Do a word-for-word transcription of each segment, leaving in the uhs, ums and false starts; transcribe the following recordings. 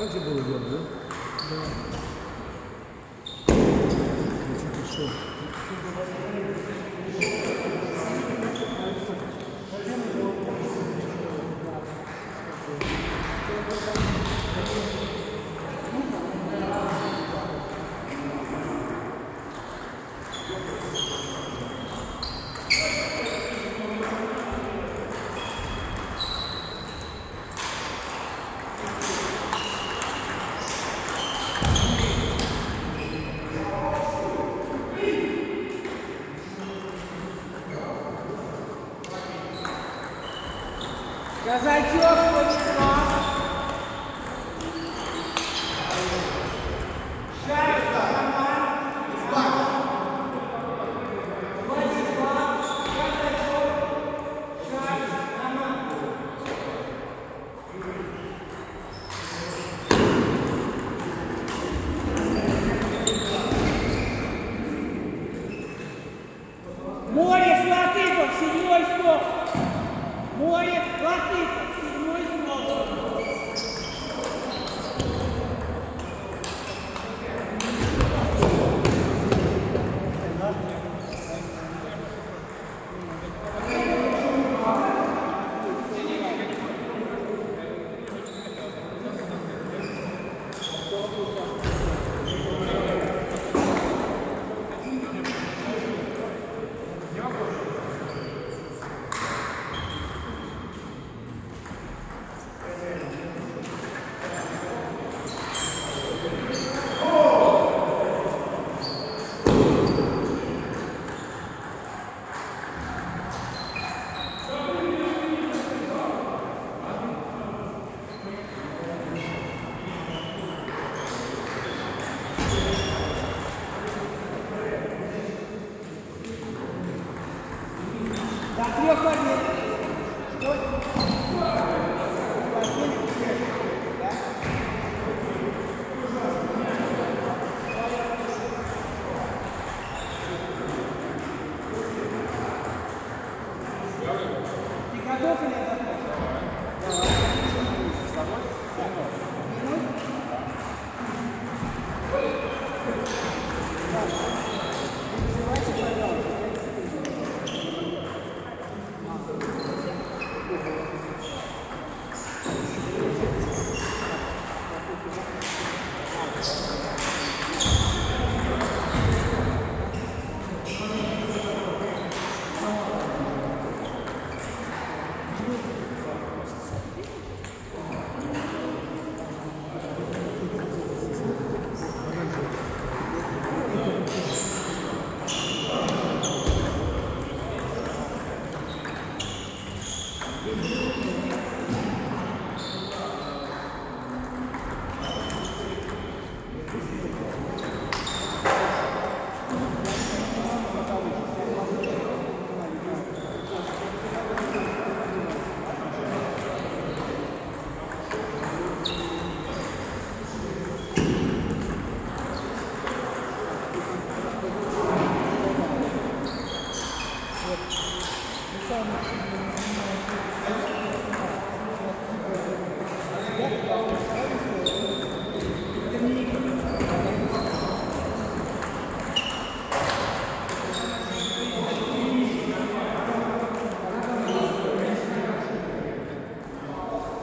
Так же было дело, да? Да. Что?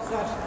Саша.